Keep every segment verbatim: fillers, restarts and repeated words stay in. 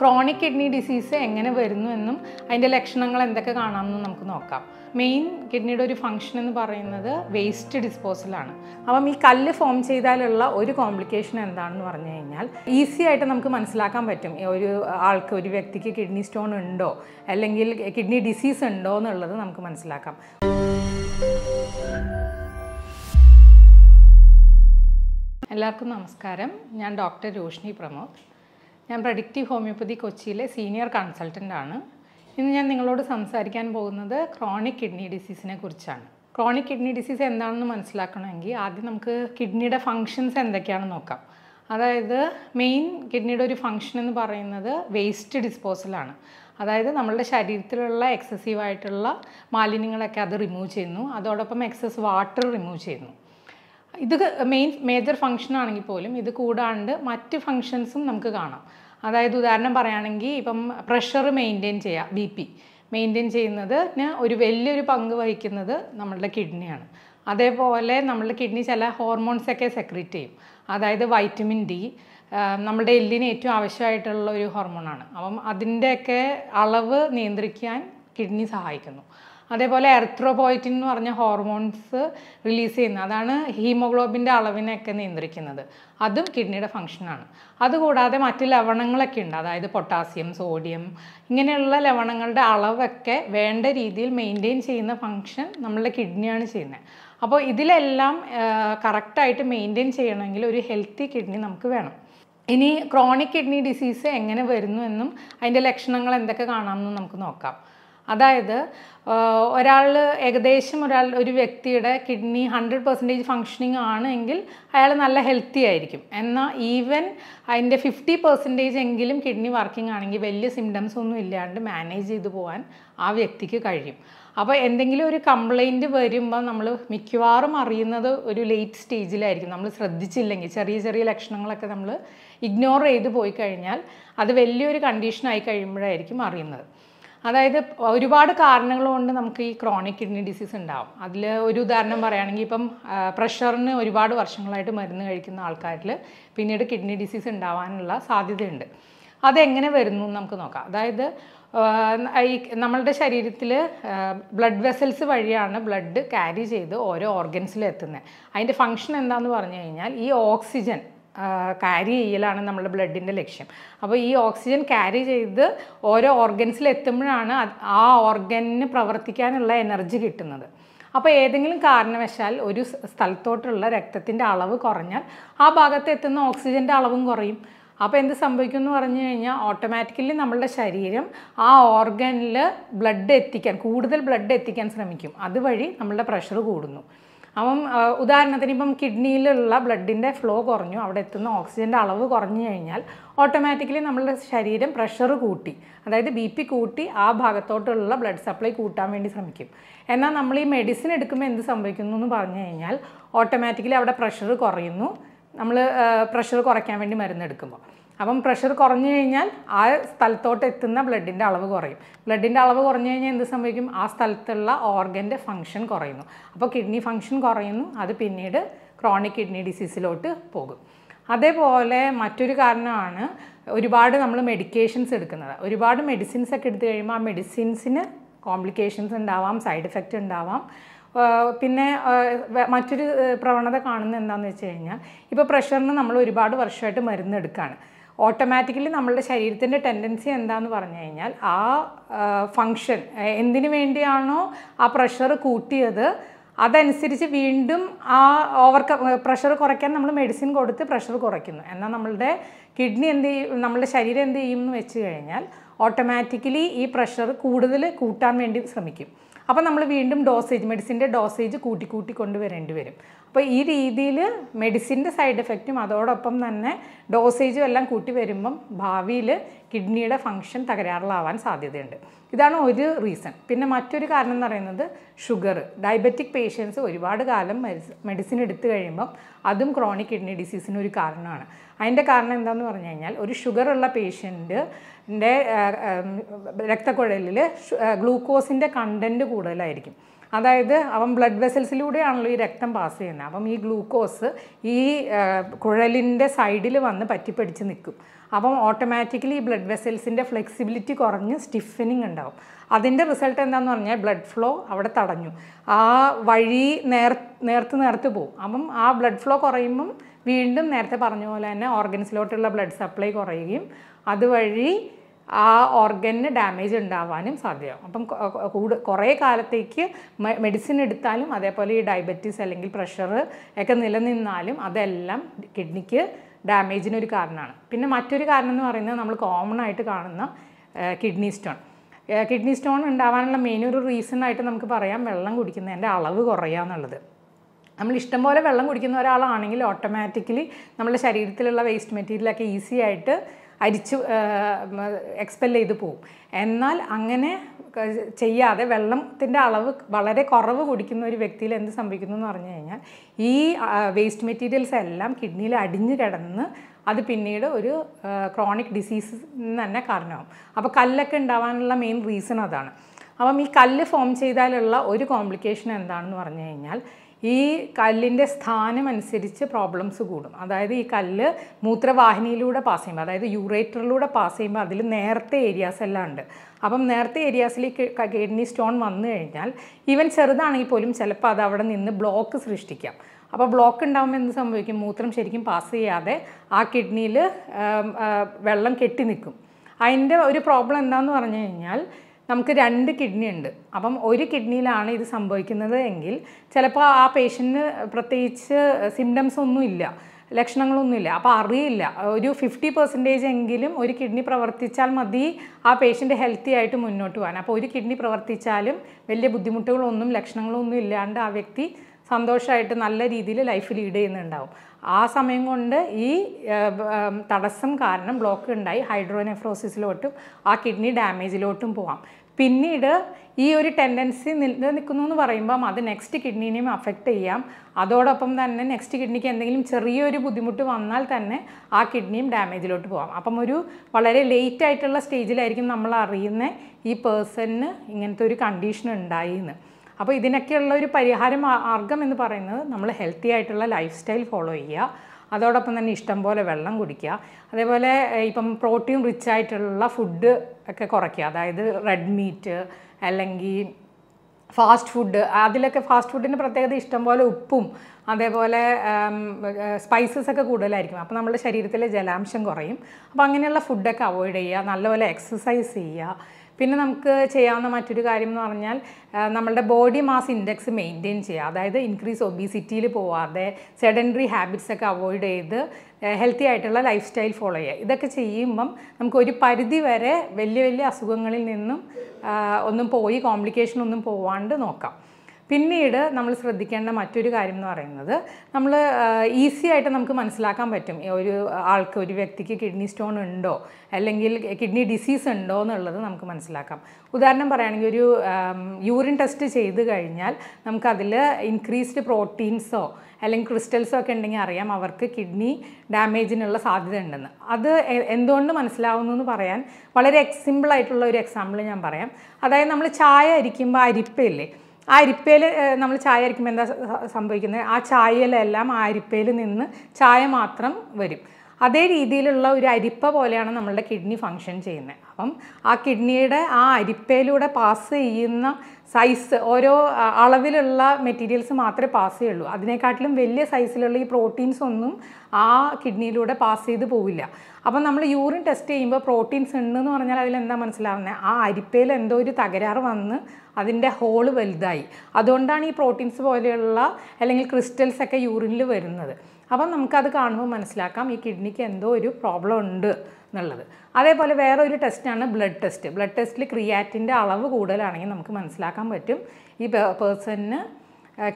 chronic kidney disease engane varunu ennum adinte lakshanangal endake kaanamnu namukku nokkam. Main kidney ide oru function ennu parayunnathu waste disposal aanu. Appo ee kallu form cheyidalulla oru complication endaannu parnu kennal easy aayittu namukku manasilaakkan pattum oru aalku oru vyaktike kidney stone undo allengil kidney disease undo ennallathu namukku manasilaakkan. Hello, Namaskaram. I am Doctor Roshni Pramod. I am Predictive Homeopathy Kochi's Senior Consultant. I am going to talk about chronic kidney disease. Chronic kidney disease is the kidney functions. The main kidney function is waste disposal. That is why we remove excessive malignings, excess water. This is the main major function. This is the main functions. That is the pressure maintain B P. Maintain the kidney. That is the kidney hormones secrete. That is vitamin D. That is the hormone. That is the kidney. That is erythropoietin hormones release. That is hemoglobin. That is kidney function. That is the potassium, sodium. These levels maintain the function of the kidney. So, if we correctly maintain a healthy kidney. Any chronic kidney disease, we will see the lecture. That is, a kidney one hundred percent functioning is healthy. And even fifty percent kidney working is symptoms manage the. If we have a complaint, we will be late stage. We will ignore it. That is a condition. That is why we have chronic kidney disease. That is why we have pressure in the body. We have kidney disease. That is why we have blood vessels. Blood carries organs. The function is oxygen. Uh, carry our blood in the election. So, this oxygen carries the organs, that organ energy. So, if you have a stalthot, the oxygen is so, what is happening is automatically our body that organ blood. That is why pressure is. If you have kidney blood in the flow, oxygen automatically our pressure is. That is B P is high, blood supply is high. And if we medicine, automatically our pressure is low. Pressure is If pressure is low, blood in the blood. Blood in the organ function. If kidney function is low, chronic kidney disease is low. That is why we have medications. We have medicines. Medicines have complications and side effects. പിന്നെ മറ്റൊരു പ്രവണത കാണുന്നത് എന്താണെന്ന് വെച്ചാൽ ഇപ്പോ പ്രഷറിനെ നമ്മൾ ഒരുപാട് വർഷമായിട്ട് മരുന്ന് എടുക്കാണ് ഓട്ടോമാറ്റിക്കലി നമ്മുടെ ശരീരത്തിന്റെ ടെൻഡൻസി എന്താണെന്ന് പറഞ്ഞു കഴിഞ്ഞാൽ ആ ഫംഗ്ഷൻ എന്തിനു വേണ്ടിയാണോ ആ പ്രഷർ കൂട്ടിയത് അതനുസരിച്ച് വീണ്ടും ആ ഓവർ പ്രഷർ കുറയ്ക്കാൻ നമ്മൾ മെഡിസിൻ കൊടുത്ത് പ്രഷർ കുറയ്ക്കുന്നു എന്നാൽ നമ്മുടെ കിഡ്നി എന്ത് നമ്മുടെ ശരീരം എന്ത് ചെയ്യുമെന്ന് വെച്ച് കഴിഞ്ഞാൽ ഓട്ടോമാറ്റിക്കലി ഈ പ്രഷർ കൂടുതൽ കൂട്ടാൻ വേണ്ടി ശ്രമിക്കും. Now, we will increase the dosage of medicine. So, in this medicine side effect, the dosage of the kidney function. This is one reason. Another reason is sugar. Diabetic patients take medicine that is chronic kidney disease. That is the sugar patient. In the glucose content is That is, our blood vessels are rectum pass. This glucose is in the side of the automatically blood vessels flexibility and stiffening. That is the result of blood flow. That is the blood flow. We blood supply. That that organ is damaged. If you take medicine, diabetes, pressure, that is kidney damage. Then, we common kidney stone. Kidney stone is the main reason that we can get we have to automatically waste material easy expel it. And then, if you have a waste material, you can that is a chronic disease. That is the main reason. If a complication, this kallinda sthanam anusariche problems koodum adayithu ee kallu mootra vaahiniyilude pass cheyum adayithu ureter lude pass cheyum adil nerthe areas ella undu appam nerthe areas il kidney stone vannu kiyal even cherudanengil polum chelappa adu avade ninnu block srishtikkam appo block undavum endu sambhavikkum mootram serikum pass cheyade aa kidney il vellam ketti nikkum adinde oru problem endaannu paranju kiyal നമുക്ക് രണ്ട് kidney ഉണ്ട്. അപ്പം ഒരു കിഡ്നിയിലാണ് ഇത് സംഭവിക്കുന്നത് എങ്കിൽ ചിലപ്പോൾ ആ പേഷ്യന്റ് പ്രത്യേകിച്ച് സിംപ്റ്റംസ് ഒന്നും ഇല്ല, ലക്ഷണങ്ങളൊന്നും ഇല്ല. അപ്പോൾ അറിയില്ല. ഒരു fifty percent എങ്കിലും ഒരു കിഡ്നി പ്രവർത്തിച്ചാൽ മതി ആ പേഷ്യന്റ് ഹെൽത്തി ആയിട്ട് മുന്നോട്ട് പോകാൻ. അപ്പോൾ ഒരു കിഡ്നി പ്രവർത്തിച്ചാലും വലിയ ബുദ്ധിമുട്ടുകളൊന്നും ലക്ഷണങ്ങളൊന്നും ഇല്ലാണ്ട് ആ വ്യക്തി സന്തോഷമായിട്ട് നല്ല രീതിയിൽ ലൈഫ് ലീഡ് ചെയ്യുന്നുണ്ടാവും. ആ സമയം കൊണ്ട് ഈ തടസ്സം കാരണം ബ്ലോക്ക് ഉണ്ടായി ഹൈഡ്രോനെഫ്രോസിസിലോട്ടും ആ കിഡ്നി ഡാമേജിലോട്ടും പോവാം. പിന്നീട് ഈ ഒരു ടെൻഡൻസി നിൽക്കുന്നു എന്ന് പറയുമ്പോൾ അത് നെക്സ്റ്റ് കിഡ്നിനെ അഫക്റ്റ് ചെയ്യാം. അതോടൊപ്പം തന്നെ നെക്സ്റ്റ് കിഡ്നിക്ക് എന്തെങ്കിലും ചെറിയൊരു ബുദ്ധിമുട്ട് വന്നാൽ തന്നെ ആ കിഡ്നിയും ഡാമേജിലോട്ട് പോവാം. അപ്പം ഒരു വളരെ ലേറ്റ് ആയിട്ടുള്ള സ്റ്റേജിലായിരിക്കും നമ്മൾ അറിയുന്ന ഈ പേഴ്സണിന് ഇങ്ങനത്തെ ഒരു കണ്ടീഷൻ ഉണ്ടായി എന്ന്. അപ്പോൾ ഇതിനൊക്കെയുള്ള ഒരു പരിഹാര മാർഗ്ഗം എന്ന് പറയുന്നത് നമ്മൾ ഹെൽത്തി ആയിട്ടുള്ള ലൈഫ് സ്റ്റൈൽ ഫോളോ ചെയ്യുക. അതോടൊപ്പം തന്നെ ഇഷ്ടം പോലെ വെള്ളം കുടിക്കുക. അതേപോലെ ഇപ്പം പ്രോട്ടീൻ റിച്ച് ആയിട്ടുള്ള ഫുഡ് ഒക്കെ കുറയ്ക്കുക. അതായത് റെഡ് മീറ്റ് അല്ലെങ്കിൽ ഫാസ്റ്റ് ഫുഡ്, അതിലൊക്കെ ഫാസ്റ്റ് ഫുഡിന് പ്രത്യേകത ഇഷ്ടം പോലെ ഉപ്പും അതേപോലെ സ്പൈസസ് ഒക്കെ കൂടുതലായിരിക്കും. അപ്പോൾ നമ്മുടെ ശരീരത്തിലെ ജലാംശം കുറയും. അപ്പോൾ അങ്ങനെയുള്ള ഫുഡൊക്കെ അവോയ്ഡ് ചെയ്യുക. നല്ലപോലെ എക്സസൈസ് ചെയ്യുക. പിന്നെ നമുക്ക് ചെയ്യാവുന്ന മറ്റൊരു കാര്യം എന്ന് പറഞ്ഞാൽ നമ്മുടെ ബോഡി മാസ് ഇൻഡെക്സ് മെയിൻറ്റെയിൻ ചെയ്യുക. അതായത് ഇൻക്രീസ് ഒബീസിറ്റിയിൽ പോവാതെ സെഡൻഡറി ഹാബിറ്റ്സ് ഒക്കെ അവോയ്ഡ് ചെയ്ത് ഹെൽത്തി ആയിട്ടുള്ള ലൈഫ് സ്റ്റൈൽ ഫോളോ ചെയ്യുക. ഇതൊക്കെ ചെയ്യുമ്പം നമുക്കൊരു പരിധി വരെ വലിയ വലിയ അസുഖങ്ങളിൽ നിന്നും ഒന്നും പോയി കോംപ്ലിക്കേഷനൊന്നും പോവാണ്ട് നോക്കാം. പിന്നീട് നമ്മൾ ശ്രദ്ധിക്കേണ്ട മറ്റൊരു കാര്യം എന്ന് പറയുന്നത് നമ്മൾ ഈസി ആയിട്ട് നമുക്ക് മനസ്സിലാക്കാൻ പറ്റും ഒരു ആൾക്ക് ഒരു വ്യക്തിക്ക് കിഡ്നി സ്റ്റോൺ ഉണ്ടോ അല്ലെങ്കിൽ കിഡ്നി ഡിസീസ് ഉണ്ടോ എന്നുള്ളത് നമുക്ക് മനസ്സിലാക്കാം. ഉദാഹരണം പറയുകയാണെങ്കിൽ ഒരു യൂറിൻ ടെസ്റ്റ് ചെയ്ത് കഴിഞ്ഞാൽ നമുക്കതിൽ ഇൻക്രീസ്ഡ് പ്രോട്ടീൻസോ അല്ലെങ്കിൽ ക്രിസ്റ്റൽസോ ഒക്കെ ഉണ്ടെങ്കിൽ അറിയാം അവർക്ക് കിഡ്നി ഡാമേജിനുള്ള സാധ്യത ഉണ്ടെന്ന്. അത് എന്തുകൊണ്ട് മനസ്സിലാവുന്നു എന്ന് പറയാൻ വളരെ സിമ്പിളായിട്ടുള്ള ഒരു എക്സാമ്പിൾ ഞാൻ പറയാം. അതായത് നമ്മൾ ചായ അരിക്കുമ്പോൾ അരിപ്പയില്ലേ, ആ അരിപ്പയിൽ നമ്മൾ ചായ അരിക്കുമ്പോൾ എന്താ സംഭവിക്കുന്നത്, ആ ചായയിലെല്ലാം ആ അരിപ്പയിൽ നിന്ന് ചായ മാത്രം വരും. അതേ രീതിയിലുള്ള ഒരു അരിപ്പ പോലെയാണ് നമ്മളുടെ കിഡ്നി ഫങ്ഷൻ ചെയ്യുന്നത്. അപ്പം ആ കിഡ്നിയുടെ ആ അരിപ്പയിലൂടെ പാസ് ചെയ്യുന്ന സൈസ് ഓരോ അളവിലുള്ള മെറ്റീരിയൽസ് മാത്രമേ പാസ് ചെയ്യുള്ളൂ. അതിനേക്കാട്ടിലും വലിയ സൈസിലുള്ള ഈ പ്രോട്ടീൻസ് ഒന്നും ആ കിഡ്നിയിലൂടെ പാസ് ചെയ്ത് പോവില്ല. അപ്പം നമ്മൾ യൂറിൻ ടെസ്റ്റ് ചെയ്യുമ്പോൾ പ്രോട്ടീൻസ് ഉണ്ടെന്ന് പറഞ്ഞാൽ അതിലെന്താ മനസ്സിലാവുന്നത്, ആ അരിപ്പയിൽ എന്തോ ഒരു തകരാറ് വന്ന് അതിൻ്റെ ഹോള് വലുതായി, അതുകൊണ്ടാണ് ഈ പ്രോട്ടീൻസ് പോലെയുള്ള അല്ലെങ്കിൽ ക്രിസ്റ്റൽസ് ഒക്കെ യൂറിനിൽ വരുന്നത്. അപ്പം നമുക്കത് കാണുമ്പോൾ മനസ്സിലാക്കാം ഈ കിഡ്നിക്ക് എന്തോ ഒരു പ്രോബ്ലം ഉണ്ട് എന്നുള്ളത്. അതേപോലെ വേറൊരു ടെസ്റ്റാണ് ബ്ലഡ് ടെസ്റ്റ്. ബ്ലഡ് ടെസ്റ്റിൽ ക്രിയാറ്റിൻ്റെ അളവ് കൂടുതലാണെങ്കിൽ നമുക്ക് മനസ്സിലാക്കാൻ പറ്റും ഈ പേഴ്സണിന്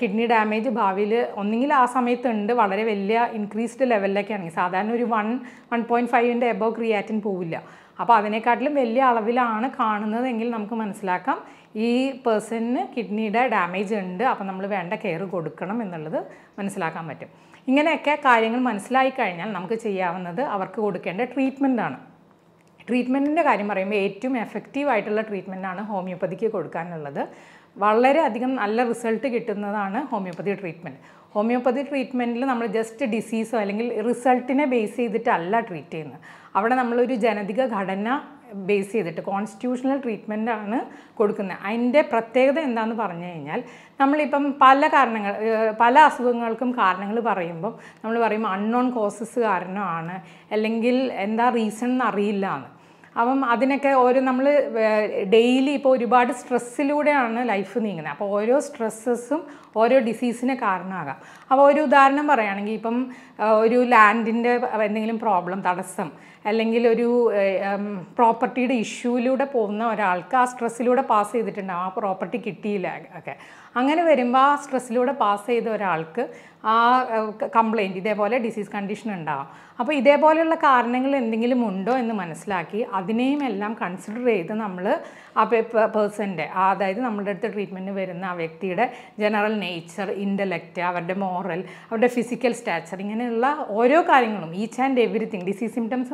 കിഡ്നി ഡാമേജ് ഭാവിയിൽ ഒന്നെങ്കിൽ ആ സമയത്തുണ്ട്, വളരെ വലിയ ഇൻക്രീസ്ഡ് ലെവലിലൊക്കെ ആണെങ്കിൽ സാധാരണ ഒരു വൺ വൺ പോയിൻറ്റ് ഫൈവിൻ്റെ എബോവ് ക്രിയാറ്റിൻ പോവില്ല. അപ്പോൾ അതിനേക്കാട്ടിലും വലിയ അളവിലാണ് കാണുന്നതെങ്കിൽ നമുക്ക് മനസ്സിലാക്കാം ഈ പേഴ്സണിന് കിഡ്നിയുടെ ഡാമേജ് ഉണ്ട്, അപ്പോൾ നമ്മൾ വേണ്ട കെയർ കൊടുക്കണം എന്നുള്ളത് മനസ്സിലാക്കാൻ പറ്റും. ഇങ്ങനെയൊക്കെ കാര്യങ്ങൾ മനസ്സിലായി കഴിഞ്ഞാൽ നമുക്ക് ചെയ്യാവുന്നത് അവർക്ക് കൊടുക്കേണ്ട ട്രീറ്റ്മെൻറ്റാണ്. Treatment in the Karimarim, effective vital treatment on homeopathic Kodkanalada. Valere Adigam Allah result to get another homeopathy treatment. Homeopathy treatment is just a disease or result in a base that Allah treated. Avada Genetica Gadana base that constitutional treatment on Kodkana. And the Prate and the Parnanal Namlipam Pala Karnangal, Pala Sugangalcum Karnangal Parimbo, Namlarim unknown causes are nana, Elingil and the reason are real. Avum Adinaka or Namla daily podibad stress silhouette and life in a poor stresses or your disease in a carnaga. Avoid Darna Maranipum or you land in the problem, Tadasam, Elangil or you property issue luda povna or alka, stress luda pass it in our property kitty lag. Okay. Angana Verimba stress luda pass it or alka. Ah, complaint. This is disease condition. Now, if this is the case, we consider the person. That is the treatment. General nature, intellect, moral, physical stature. Each and everything. Disease symptoms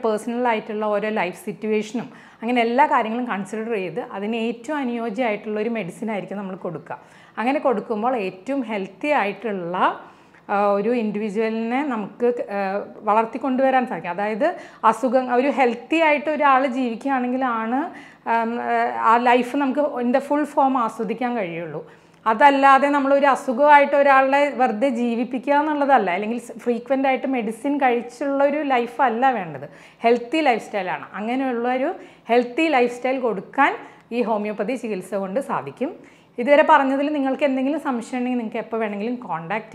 personal life situation. Consider that medicine. അങ്ങനെ കൊടുക്കുമ്പോൾ ഏറ്റവും healthy ആയിട്ടുള്ള ഒരു ഇൻഡിവിജ്വലിനെ നമുക്ക് വളർത്തി കൊണ്ടുവരാൻ സാധിക്കും അതായത് അസുഖം ഒരു ഹെൽത്തി ആയിട്ട് ഒരാൾ ജീവിക്കുകയാണെങ്കിലാണ് ആ ലൈഫ് നമുക്ക് ഇൻ ദ ഫുൾ ഫോം ആസ്വദിക്കാൻ കഴിയുള്ളൂ അതല്ലാതെ നമ്മൾ ഒരു അസുഖമായിട്ട് ഒരാളെ വെറുതെ ജീവിപ്പിക്കുക എന്നുള്ളതല്ല അല്ലെങ്കിൽ ഫ്രീക്വന്റ് ആയിട്ട് മെഡിസിൻ കഴിച്ചുള്ള ഒരു ലൈഫ് അല്ല വേണ്ടത് ഹെൽത്തി ലൈഫ് സ്റ്റൈൽ ആണ് അങ്ങനെയുള്ള ഒരു ഹെൽത്തി ലൈഫ് സ്റ്റൈൽ കൊടുക്കാൻ ഈ ഹോമിയോപ്പതി ചികിത്സ കൊണ്ട് സാധിക്കും If you have any assumption, you can contact us.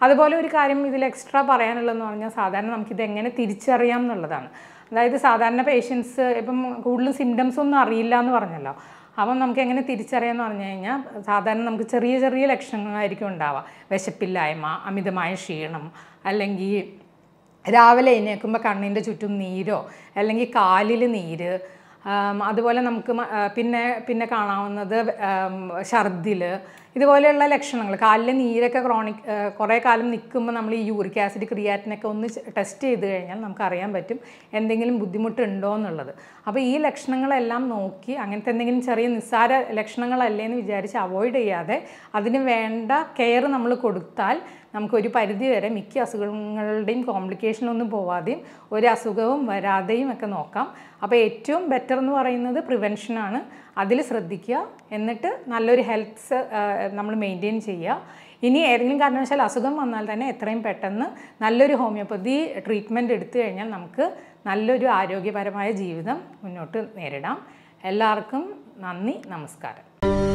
That's why we have extra questions. We have to teach them. If patients have symptoms, we have to teach them. We have to teach them. We have to teach them. രാവിലെ എണീക്കുമ്പോൾ കണ്ണിന്റെ ചുറ്റും നീരോ അല്ലെങ്കിൽ കാലിൽ നീര് അതുപോലെ നമുക്ക് പിന്നെ പിന്നെ കാണാവുന്നത് ഛർദിൽ ഇതുപോലെയുള്ള ലക്ഷണങ്ങൾ കാലിലെ നീരൊക്കെ ക്രോണിക് കുറേ കാലം നിൽക്കുമ്പോൾ നമ്മൾ ഈ യൂറിക് ആസിഡ് ക്രിയാറ്റിൻ ഒക്കെ ഒന്ന് ടെസ്റ്റ് ചെയ്തു കഴിഞ്ഞാൽ നമുക്ക് അറിയാൻ പറ്റും എന്തെങ്കിലും ബുദ്ധിമുട്ട് ഉണ്ടോ എന്നുള്ളത് അപ്പോൾ ഈ ലക്ഷണങ്ങളെല്ലാം നോക്കി അങ്ങനത്തെ എന്തെങ്കിലും ചെറിയ നിസ്സാര ലക്ഷണങ്ങളല്ലേ എന്ന് വിചാരിച്ച് അവോയ്ഡ് ചെയ്യാതെ അതിന് വേണ്ട കെയർ നമ്മൾ കൊടുത്താൽ നമുക്ക് ഒരു പരിധി വരെ മിക്ക അസുഖങ്ങളുടെയും കോംപ്ലിക്കേഷൻ ഒന്നും പോവാതെയും ഒരു അസുഖവും വരാതെയും ഒക്കെ നോക്കാം അപ്പോൾ ഏറ്റവും ബെറ്റർ എന്ന് പറയുന്നത് പ്രിവെൻഷൻ ആണ് അതിൽ ശ്രദ്ധിക്കുക എന്നിട്ട് നല്ലൊരു ഹെൽത്ത് നമ്മൾ മെയിൻറ്റെയിൻ ചെയ്യുക ഇനി ഏതെങ്കിലും കാരണവശാൽ അസുഖം വന്നാൽ തന്നെ എത്രയും പെട്ടെന്ന് നല്ലൊരു ഹോമിയോപ്പതി ട്രീറ്റ്മെൻറ്റ് എടുത്തു കഴിഞ്ഞാൽ നമുക്ക് നല്ലൊരു ആരോഗ്യപരമായ ജീവിതം മുന്നോട്ട് നേരിടാം എല്ലാവർക്കും നന്ദി നമസ്കാരം